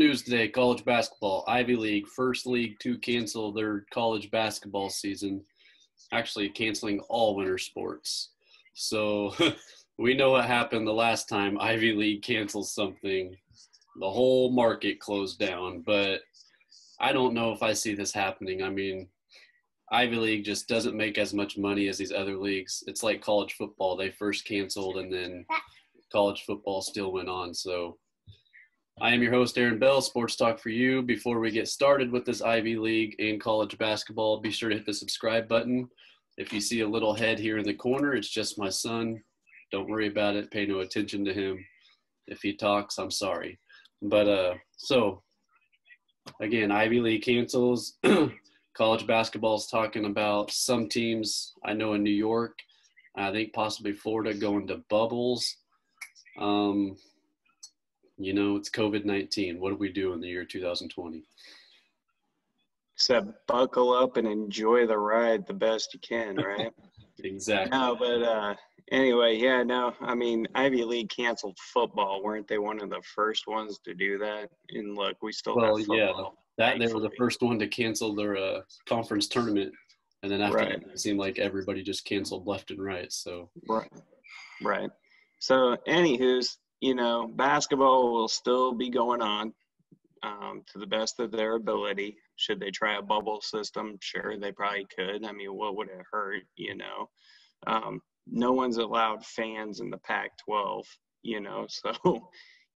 news today, college basketball. Ivy League, first league to cancel their college basketball season, actually canceling all winter sports. So we know what happened the last time Ivy League cancels something. The whole market closed down, but I don't know if I see this happening. I mean, Ivy League just doesn't make as much money as these other leagues. It's like college football. They first canceled and then college football still went on. So I am your host, Aaron Bell, Sports Talk For U. Before we get started with this Ivy League and college basketball, be sure to hit the subscribe button. If you see a little head here in the corner, it's just my son. Don't worry about it. Pay no attention to him. If he talks, I'm sorry. But so, again, Ivy League cancels. College basketball is talking about some teams, I know in New York, I think possibly Florida, going to bubbles. You know, it's COVID-19. What do we do in the year 2020? Except buckle up and enjoy the ride the best you can, right? Exactly. No, but anyway, yeah, no, I mean, Ivy League canceled football. Weren't they one of the first ones to do that? And look, we still have football. Yeah, that they were the first one to cancel their conference tournament. And then after that, it seemed like everybody just canceled left and right. So Right. So, anywho's, you know, basketball will still be going on to the best of their ability. Should they try a bubble system? Sure, they probably could. I mean, what would it hurt, you know? No one's allowed fans in the Pac-12, you know. So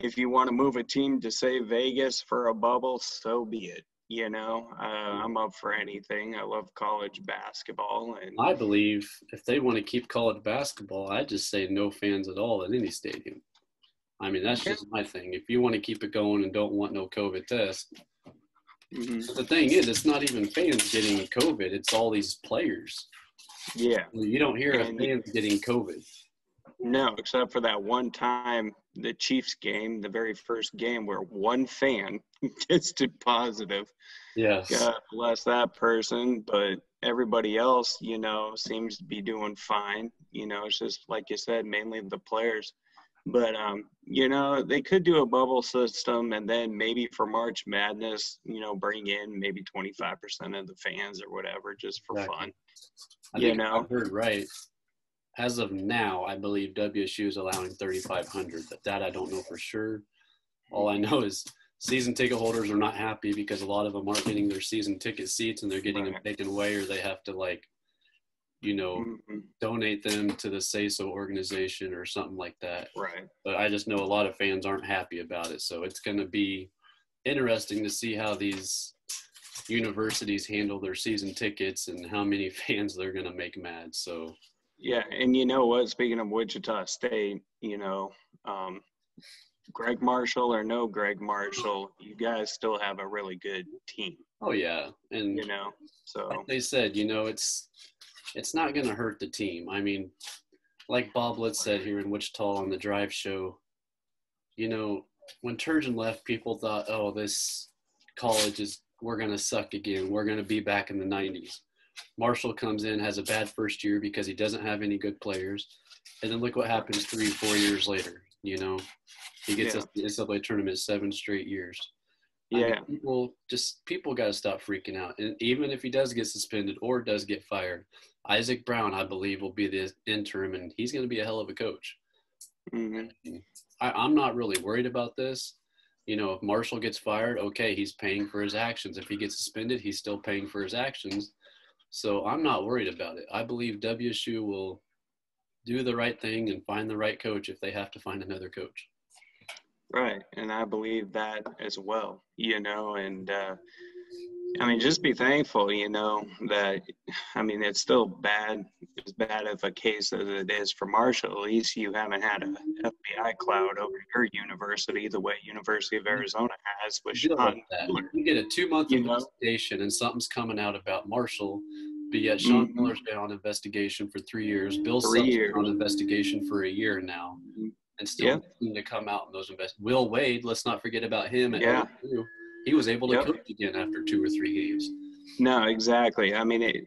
if you want to move a team to, say, Vegas for a bubble, so be it, you know. I'm up for anything. I love college basketball. And I believe if they want to keep college basketball, I just say no fans at all at any stadium. I mean, that's just my thing. If you want to keep it going and don't want no COVID test. Mm-hmm. But the thing is, it's not even fans getting COVID. It's all these players. Yeah. You don't hear of fans getting COVID. No, except for that one time, the Chiefs game, the very first game where one fan tested positive. Yes. God bless that person. But everybody else, you know, seems to be doing fine. You know, it's just, like you said, mainly the players. But, you know, they could do a bubble system and then maybe for March Madness, you know, bring in maybe 25% of the fans or whatever just for fun. I think I heard right. As of now, I believe WSU is allowing 3,500, but that I don't know for sure. All I know is season ticket holders are not happy because a lot of them aren't getting their season ticket seats and they're getting them taken away or they have to, like, you know, donate them to the Say So organization or something like that. Right. But I just know a lot of fans aren't happy about it. So it's going to be interesting to see how these universities handle their season tickets and how many fans they're going to make mad. So, yeah. And you know what, speaking of Wichita State, you know, Gregg Marshall or no Gregg Marshall, you guys still have a really good team. Oh yeah. And you know, so like they said, you know, it's not going to hurt the team. I mean, like Bob Litt said here in Wichita on the drive show, you know, when Turgeon left, people thought, oh, this college is, we're going to suck again. We're going to be back in the 90s. Marshall comes in, has a bad first year because he doesn't have any good players. And then look what happens 3, 4 years later, you know. He gets us the NCAA tournament 7 straight years. Yeah. I mean, people got to stop freaking out. And even if he does get suspended or does get fired, Isaac Brown, I believe, will be the interim, and he's going to be a hell of a coach. Mm-hmm. I'm not really worried about this. You know, if Marshall gets fired, okay, he's paying for his actions. If he gets suspended, he's still paying for his actions. So I'm not worried about it. I believe WSU will do the right thing and find the right coach if they have to find another coach. Right, and I believe that as well, you know, and I mean, just be thankful, you know, that, I mean, it's still bad, as bad of a case as it is for Marshall. At least you haven't had an FBI cloud over your university the way University of Arizona has with Sean Miller. You get a 2-month investigation and something's coming out about Marshall, but yet Sean Miller's been on investigation for 3 years. Bill Self has been on investigation for a year now. And still to come out in those investigations. Will Wade, let's not forget about him. At LSU. He was able to coach again after 2 or 3 games. No, exactly. I mean,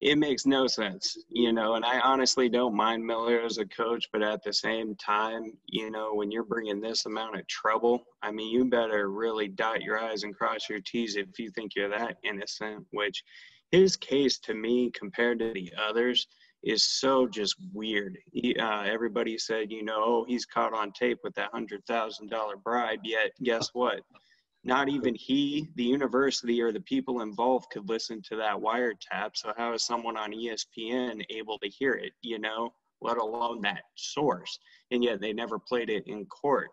it makes no sense, you know, and I honestly don't mind Miller as a coach, but at the same time, you know, when you're bringing this amount of trouble, I mean, you better really dot your I's and cross your T's if you think you're that innocent, which his case to me compared to the others is so just weird. Everybody said, you know, oh, he's caught on tape with that $100,000 bribe, yet guess what? Not even he, the university, or the people involved could listen to that wiretap. So how is someone on ESPN able to hear it, you know, let alone that source? And yet they never played it in court.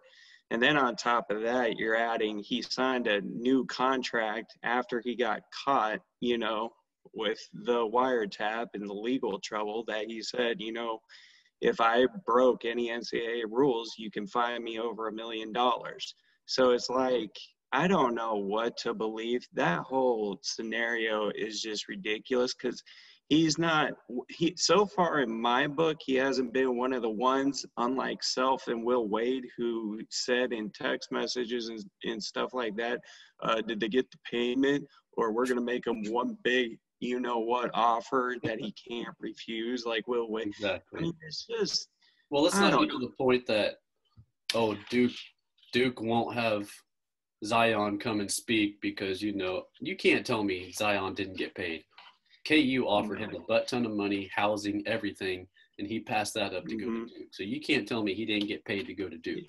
And then on top of that, you're adding he signed a new contract after he got caught, you know, with the wiretap and the legal trouble that he said, you know, if I broke any NCAA rules, you can fine me over $1 million. So it's like, I don't know what to believe. That whole scenario is just ridiculous because he's not – so far in my book, he hasn't been one of the ones, unlike Self and Will Wade, who said in text messages and stuff like that, did they get the payment or we're going to make them one big you-know-what offer that he can't refuse like Will Wade. Exactly. I mean, it's just – well, let's not get to the point that, oh, Duke won't have – Zion come and speak because, you know, you can't tell me Zion didn't get paid. KU offered him a butt ton of money, housing, everything, and he passed that up to go to Duke. So you can't tell me he didn't get paid to go to Duke.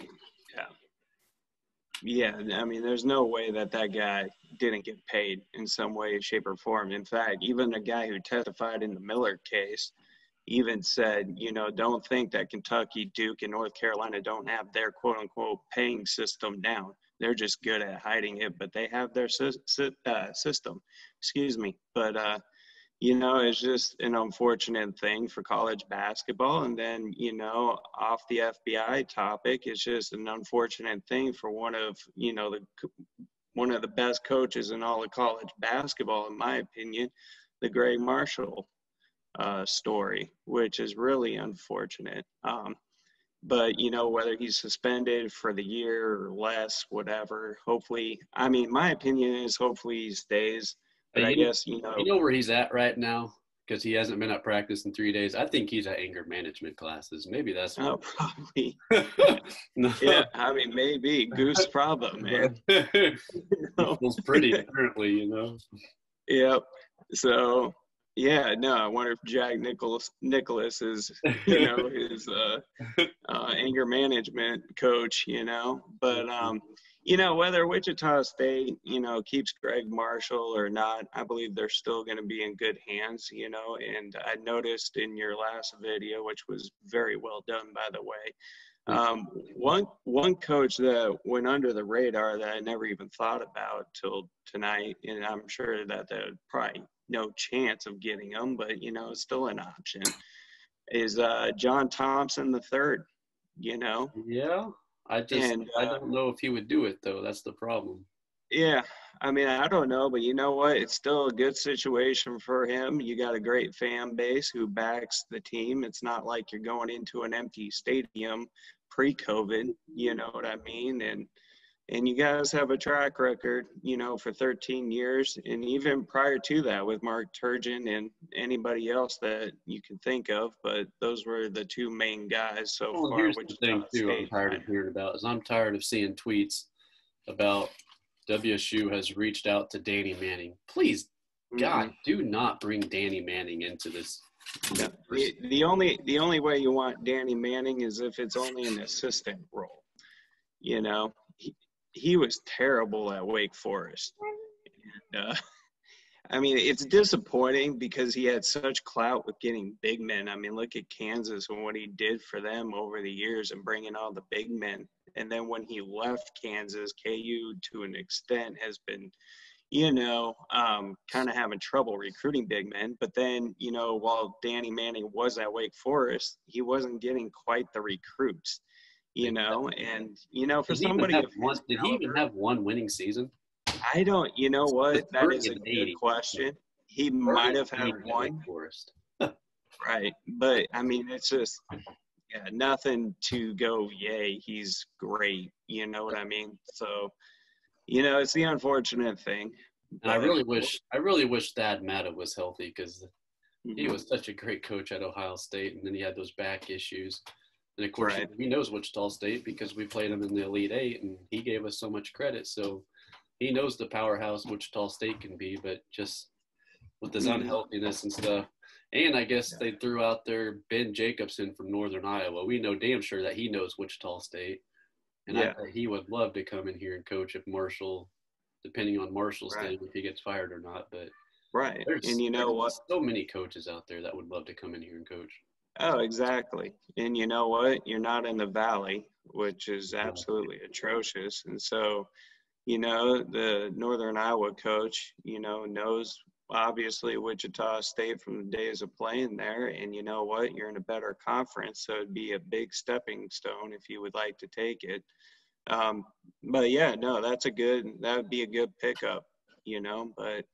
Yeah, I mean, there's no way that that guy didn't get paid in some way, shape, or form. In fact, even a guy who testified in the Miller case even said, you know, don't think that Kentucky, Duke, and North Carolina don't have their quote-unquote paying system down. They're just good at hiding it, but they have their system. Excuse me. But, you know, it's just an unfortunate thing for college basketball. And then, you know, off the FBI topic, it's just an unfortunate thing for one of, you know, one of the best coaches in all of college basketball, in my opinion, the Gregg Marshall story, which is really unfortunate. But, you know, whether he's suspended for the year or less, whatever, hopefully – I mean, my opinion is hopefully he stays. But I guess, you know – you know where he's at right now because he hasn't been at practice in 3 days? I think he's at anger management classes. Maybe that's – oh, probably. No. Yeah, I mean, maybe. Goose problem, man. It feels pretty, apparently, you know. Yep. So, yeah, no, I wonder if Jack Nicholas is, you know, his anger management coach, you know. But, you know, whether Wichita State, you know, keeps Gregg Marshall or not, I believe they're still going to be in good hands, you know. And I noticed in your last video, which was very well done, by the way, one coach that went under the radar that I never even thought about till tonight, and I'm sure that that would probably – no chance of getting him, but, you know, it's still an option, is John Thompson III, you know? Yeah. I don't know if he would do it, though. That's the problem. Yeah. I mean, I don't know, but you know what? It's still a good situation for him. You got a great fan base who backs the team. It's not like you're going into an empty stadium pre-COVID, you know what I mean? And you guys have a track record, you know, for 13 years. And even prior to that with Mark Turgeon and anybody else that you can think of. But those were the two main guys so far. Here's the thing, too, I'm tired of hearing about is I'm tired of seeing tweets about WSU has reached out to Danny Manning. Please, God, do not bring Danny Manning into this. No, the only way you want Danny Manning is if it's only an assistant role, you know. He was terrible at Wake Forest. And, I mean, it's disappointing because he had such clout with getting big men. I mean, look at Kansas and what he did for them over the years and bringing all the big men. And then when he left Kansas, KU to an extent has been, you know, kind of having trouble recruiting big men. But then, you know, while Danny Manning was at Wake Forest, he wasn't getting quite the recruits. You know, and, you know, for somebody – did he even have one winning season? I don't – you know what? That is a good question. He might have had one. Right. But, I mean, it's just nothing to go, yay, he's great. You know what I mean? So, you know, it's the unfortunate thing. And I really wish Thad Matta was healthy because He was such a great coach at Ohio State, and then he had those back issues. And, of course, he knows Wichita State because we played him in the Elite Eight, and he gave us so much credit. So he knows the powerhouse Wichita State can be, but just with this unhealthiness and stuff. And I guess they threw out there Ben Jacobson from Northern Iowa. We know damn sure that he knows Wichita State. And I bet he would love to come in here and coach if Marshall, depending on Marshall's thing, if he gets fired or not. But and you know what? So many coaches out there that would love to come in here and coach. Oh, exactly. And you know what? You're not in the Valley, which is absolutely atrocious. And so, you know, the Northern Iowa coach, you know, knows obviously Wichita State from the days of playing there. And you know what? You're in a better conference, so it'd be a big stepping stone if you would like to take it. But yeah, no, that's a good, that would be a good pickup, you know, but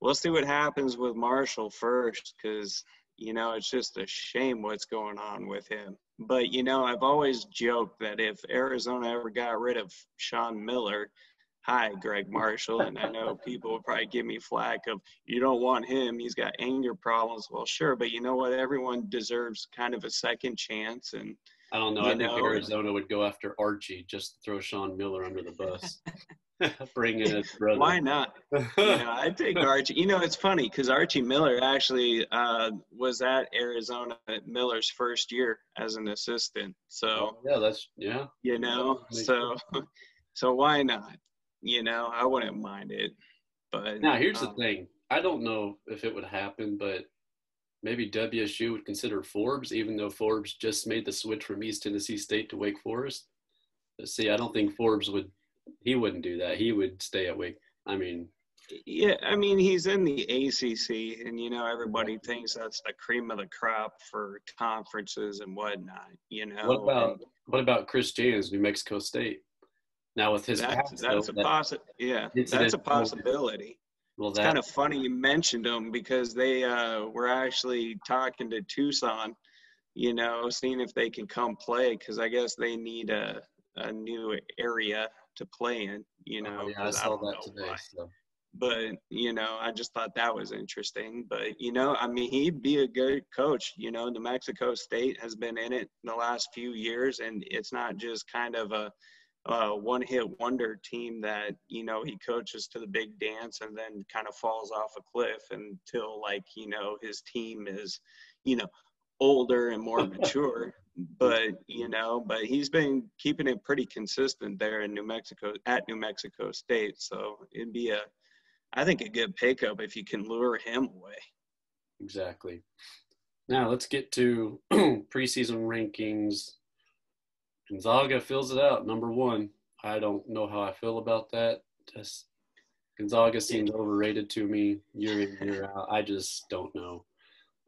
we'll see what happens with Marshall first, because, you know, it's just a shame what's going on with him. But, you know, I've always joked that if Arizona ever got rid of Sean Miller, hi, Gregg Marshall, and I know people will probably give me flack of, you don't want him, he's got anger problems. Well, sure, but you know what? Everyone deserves kind of a second chance. And I don't know. I think Arizona would go after Archie just to throw Sean Miller under the bus. Bring in his brother. Why not? You know, I'd take Archie. You know, it's funny because Archie Miller actually was at Arizona at Miller's first year as an assistant. So you know, so why not? You know, I wouldn't mind it. But now here's the thing. I don't know if it would happen, but maybe WSU would consider Forbes, even though Forbes just made the switch from East Tennessee State to Wake Forest. But see, I don't think Forbes would. He wouldn't do that. He would stay at Wake. I mean, he's in the ACC, and you know everybody thinks that's the cream of the crop for conferences and whatnot. You know, what about Chris James, New Mexico State? Now with his that's a possibility. Well, it's kind of funny you mentioned them because they were actually talking to Tucson, you know, seeing if they can come play because I guess they need a new area to play in, you know. Oh, yeah, I saw that today. So. But, you know, I just thought that was interesting. But, you know, I mean, he'd be a good coach. You know, New Mexico State has been in it in the last few years, and it's not just kind of a one-hit wonder team that, you know, he coaches to the big dance and then kind of falls off a cliff until, like, you know, his team is, you know, older and more mature. But, you know, but he's been keeping it pretty consistent there in New Mexico State. So it'd be a good pickup if you can lure him away. Exactly. Now let's get to preseason rankings. Gonzaga fills it out, number 1. I don't know how I feel about that. Just Gonzaga seems overrated to me year in, year out. I just don't know.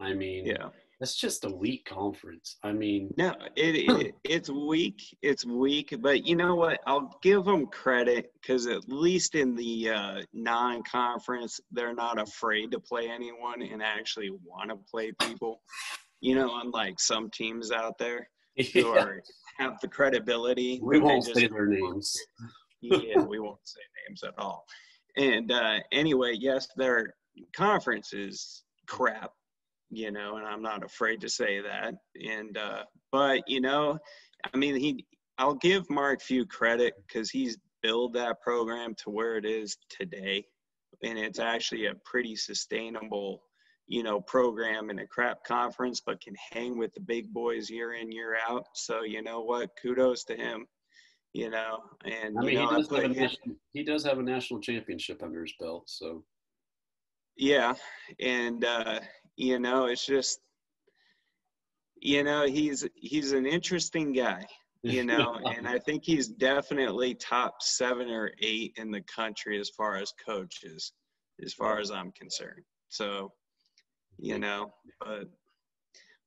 I mean, that's just a weak conference. I mean, no, it's weak. It's weak. But you know what? I'll give them credit because at least in the non-conference, they're not afraid to play anyone and actually want to play people. You know, unlike some teams out there who have the credibility. We won't say their names. We won't say names at all. And anyway, yes, their conference is crap. You know, and I'm not afraid to say that. And, but, you know, I mean, I'll give Mark Few credit because he's built that program to where it is today. And it's actually a pretty sustainable, you know, program in a crap conference, but can hang with the big boys year in, year out. So, you know what, kudos to him, you know. And, I mean, you know, he does have a national championship under his belt, so. Yeah. And, you know, it's just, you know, he's an interesting guy, you know, and I think he's definitely top 7 or 8 in the country as far as coaches, as far as I'm concerned. So, you know, but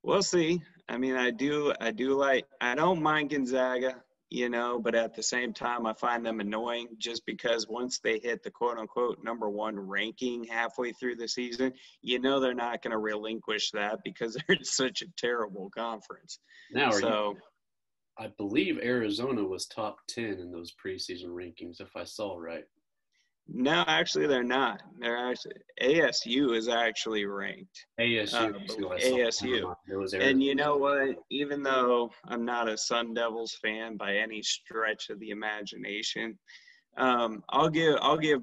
we'll see. I mean, I don't mind Gonzaga, you know, but at the same time, I find them annoying just because once they hit the quote-unquote number 1 ranking halfway through the season, you know they're not going to relinquish that because they're such a terrible conference. Now, I believe Arizona was top 10 in those preseason rankings, if I saw right. No, actually, they're not. They're actually, ASU is actually ranked. ASU. And you know what? Even though I'm not a Sun Devils fan by any stretch of the imagination, I'll give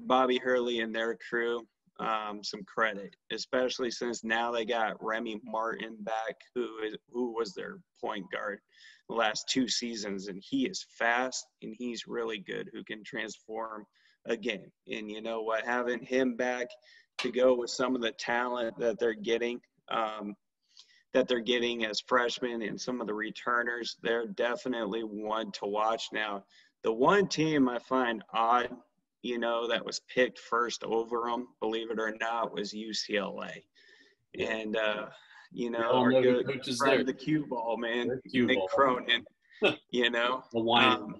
Bobby Hurley and their crew some credit, especially since now they got Remy Martin back, who was their point guard the last two seasons, and he is fast and he's really good, who can transform a game. And you know what, having him back to go with some of the talent that they're getting as freshmen and some of the returners, they're definitely one to watch. Now, the one team I find odd, you know, that was picked first over them, believe it or not, was UCLA. And you know, our good friend, the cue ball man, Nick Cronin, you know, the wine.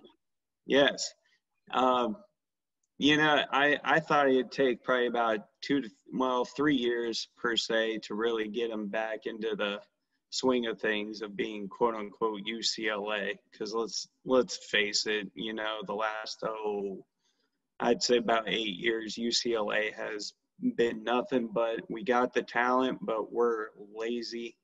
You know, I thought it'd take probably about 3 years per se to really get them back into the swing of things of being quote unquote UCLA. Because let's face it, you know, the last I'd say about 8 years, UCLA has been nothing but we got the talent, but we're lazy.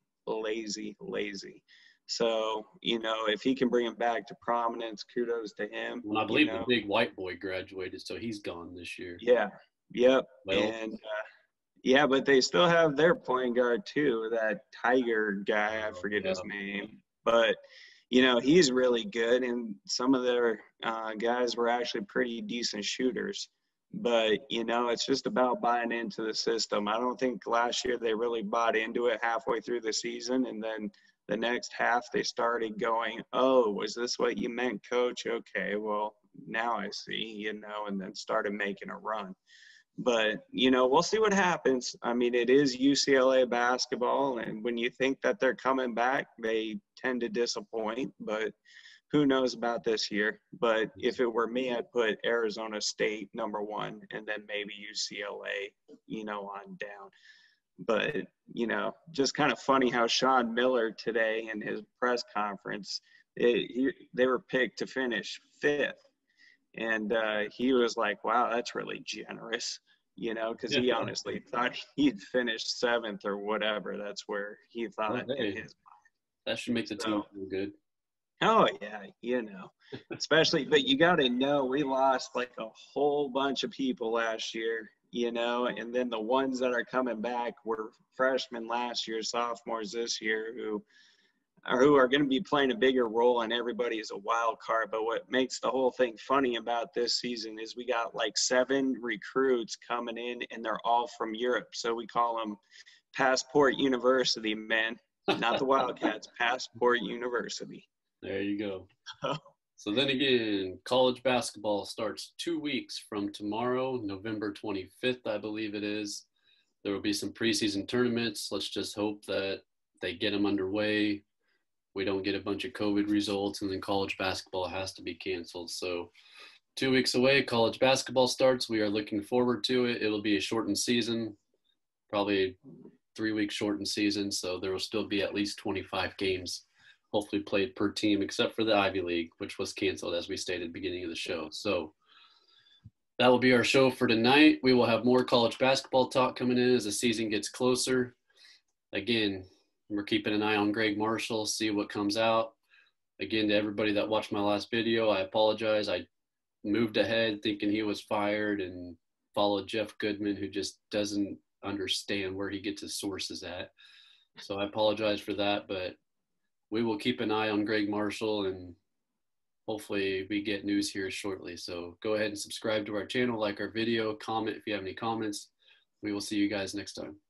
So, you know, if he can bring him back to prominence, kudos to him. Well, I believe the big white boy graduated, so he's gone this year. Yeah. Yep. Well. And, yeah, but they still have their point guard, too, that Tiger guy. I forget his name. But, you know, he's really good, and some of their guys were actually pretty decent shooters. But, you know, it's just about buying into the system. I don't think last year they really bought into it halfway through the season, and then – the next half, they started going, oh, was this what you meant, coach? Okay, well, now I see, you know, and then started making a run. But, you know, we'll see what happens. I mean, it is UCLA basketball, and when you think that they're coming back, they tend to disappoint. But who knows about this year? But if it were me, I'd put Arizona State #1 and then maybe UCLA, you know, on down. But, you know, just kind of funny how Sean Miller today in his press conference, they were picked to finish 5th. And he was like, wow, that's really generous, you know, because he honestly thought he'd finish 7th or whatever. That's where he thought in his mind. That should make the team feel good. Oh, yeah, you know, especially – but you got to know we lost like a whole bunch of people last year. You know, and then the ones that are coming back were freshmen last year, sophomores this year, who are going to be playing a bigger role, and everybody is a wild card. But what makes the whole thing funny about this season is we got like 7 recruits coming in, and they're all from Europe. So we call them Passport University, man. Not the Wildcats, Passport University. There you go. So then again, college basketball starts 2 weeks from tomorrow, November 25th, I believe it is. There will be some preseason tournaments. Let's just hope that they get them underway. We don't get a bunch of COVID results, and then college basketball has to be canceled. So 2 weeks away, college basketball starts. We are looking forward to it. It'll be a shortened season, probably 3-week shortened season. So there will still be at least 25 games. Hopefully played per team, except for the Ivy League, which was canceled, as we stated at the beginning of the show. So that will be our show for tonight. We will have more college basketball talk coming in as the season gets closer. Again, we're keeping an eye on Gregg Marshall, see what comes out. Again, to everybody that watched my last video, I apologize. I moved ahead thinking he was fired and followed Jeff Goodman, who just doesn't understand where he gets his sources at. So I apologize for that, but we will keep an eye on Gregg Marshall, and hopefully we get news here shortly. So go ahead and subscribe to our channel, like our video, comment if you have any comments. We will see you guys next time.